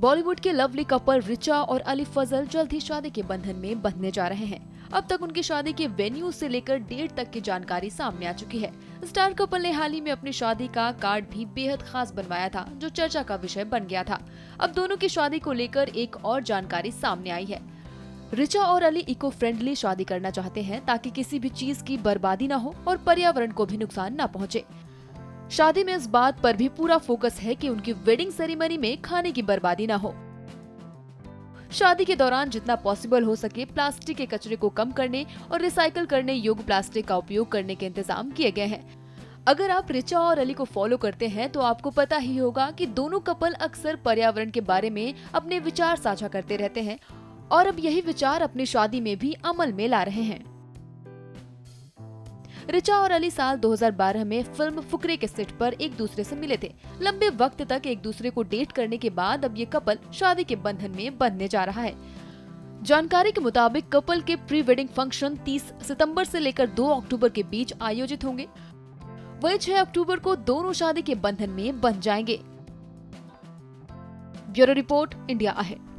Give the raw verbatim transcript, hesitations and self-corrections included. बॉलीवुड के lovely couple Richa और अली फजल जल्द ही शादी के बंधन में बंधने जा रहे हैं। अब तक उनकी शादी के वेन्यू से लेकर डेट तक की जानकारी सामने आ चुकी है। स्टार कपल ने हाल ही में अपनी शादी का कार्ड भी बेहद खास बनवाया था, जो चर्चा का विषय बन गया था। अब दोनों की शादी को लेकर एक और जानकारी सामने आई है। रिचा और अली इको फ्रेंडली शादी करना चाहते हैं ताकि किसी भी चीज की बर्बादी न हो और पर्यावरण को भी नुकसान न पहुँचे। शादी में इस बात पर भी पूरा फोकस है कि उनकी वेडिंग सेरेमनी में खाने की बर्बादी न हो। शादी के दौरान जितना पॉसिबल हो सके प्लास्टिक के कचरे को कम करने और रिसाइकिल करने योग्य प्लास्टिक का उपयोग करने के इंतजाम किए गए हैं। अगर आप रिचा और अली को फॉलो करते हैं तो आपको पता ही होगा कि दोनों कपल अक्सर पर्यावरण के बारे में अपने विचार साझा करते रहते हैं और अब यही विचार अपनी शादी में भी अमल में ला रहे हैं। रिचा और अली साल दो हज़ार बारह में फिल्म फुकरे के सेट पर एक दूसरे से मिले थे। लंबे वक्त तक एक दूसरे को डेट करने के बाद अब ये कपल शादी के बंधन में बंधने जा रहा है। जानकारी के मुताबिक कपल के प्री वेडिंग फंक्शन तीस सितंबर से लेकर दो अक्टूबर के बीच आयोजित होंगे। वही छह अक्टूबर को दोनों शादी के बंधन में बंध जाएंगे। Bureau report, India ahead.